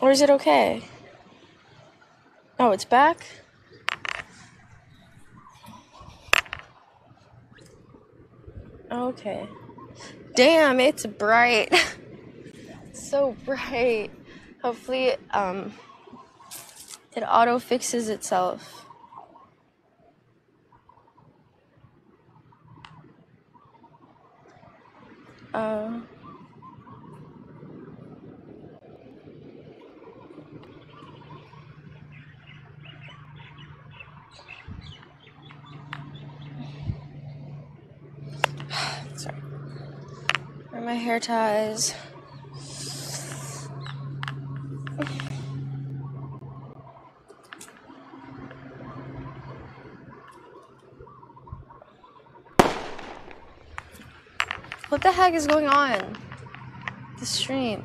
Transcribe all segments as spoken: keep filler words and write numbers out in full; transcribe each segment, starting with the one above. Or is it okay? Oh, it's back? Okay. Damn, it's bright. So bright. Hopefully, um, it auto fixes itself. Uh, sorry. Where are my hair ties? What the heck is going on? The stream.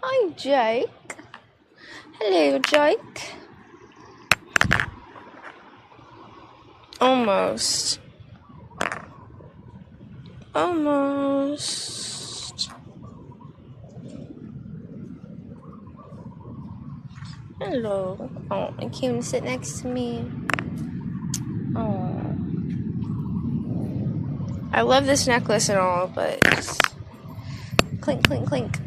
Hi, Jake. Hello, Jake. Almost. Almost. Hello. Oh, I came to sit next to me. Oh. I love this necklace and all, but clink, clink, clink.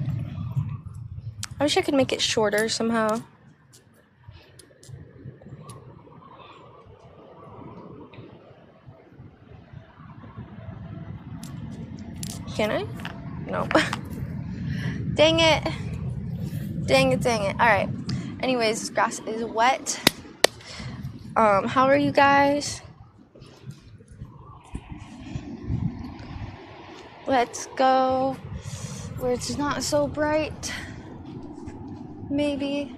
I wish I could make it shorter somehow. Can I? No. Dang it. Dang it, dang it. All right. Anyways, this grass is wet. Um, how are you guys? Let's go where it's not so bright. Maybe,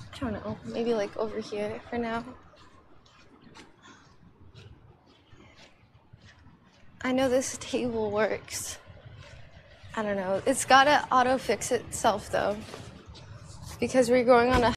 I don't know, maybe like over here for now. I know this table works. I don't know, it's gotta auto fix itself though, because we're going on a